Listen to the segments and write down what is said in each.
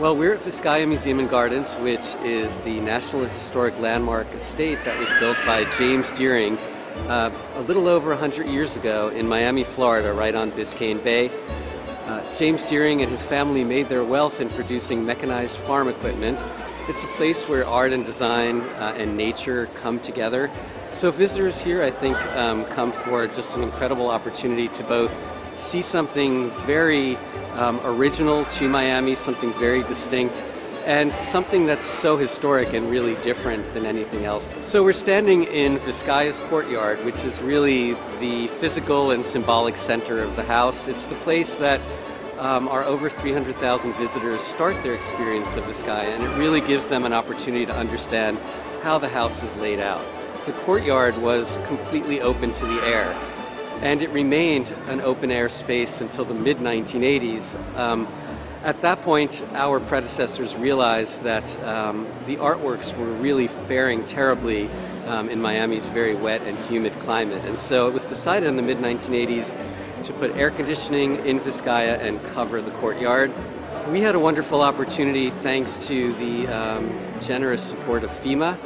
Well, we're at Vizcaya Museum and Gardens, which is the National Historic Landmark estate that was built by James Deering a little over 100 years ago in Miami, Florida, right on Biscayne Bay. James Deering and his family made their wealth in producing mechanized farm equipment. It's a place where art and design and nature come together. So visitors here, I think, come for just an incredible opportunity to both see something very original to Miami, something very distinct, and something that's so historic and really different than anything else. So we're standing in Vizcaya's courtyard, which is really the physical and symbolic center of the house. It's the place that our over 300,000 visitors start their experience of Vizcaya, and it really gives them an opportunity to understand how the house is laid out. The courtyard was completely open to the air, and it remained an open-air space until the mid-1980s. At that point, our predecessors realized that the artworks were really faring terribly in Miami's very wet and humid climate. And so it was decided in the mid-1980s to put air conditioning in Vizcaya and cover the courtyard. We had a wonderful opportunity thanks to the generous support of FEMA.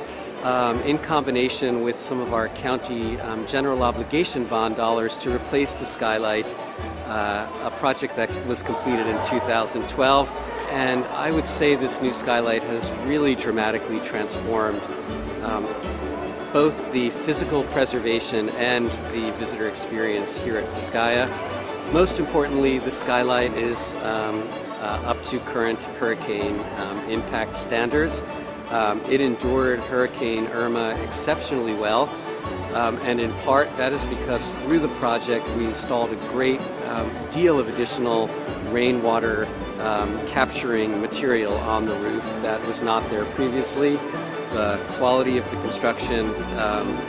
In combination with some of our county general obligation bond dollars to replace the skylight, a project that was completed in 2012. And I would say this new skylight has really dramatically transformed both the physical preservation and the visitor experience here at Vizcaya. Most importantly, the skylight is up to current hurricane impact standards. It endured Hurricane Irma exceptionally well, and in part that is because through the project we installed a great deal of additional rainwater capturing material on the roof that was not there previously. The quality of the construction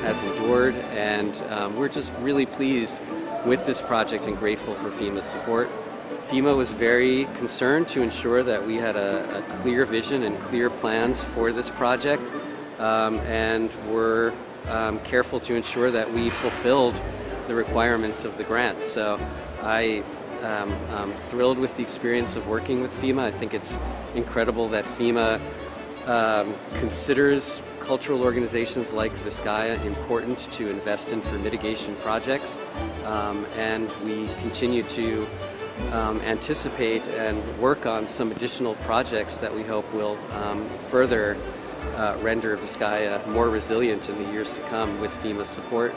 has endured, and we're just really pleased with this project and grateful for FEMA's support. FEMA was very concerned to ensure that we had a clear vision and clear plans for this project, and were careful to ensure that we fulfilled the requirements of the grant. So I am thrilled with the experience of working with FEMA. I think it's incredible that FEMA considers cultural organizations like Vizcaya important to invest in for mitigation projects, and we continue to anticipate and work on some additional projects that we hope will further render Vizcaya more resilient in the years to come with FEMA's support.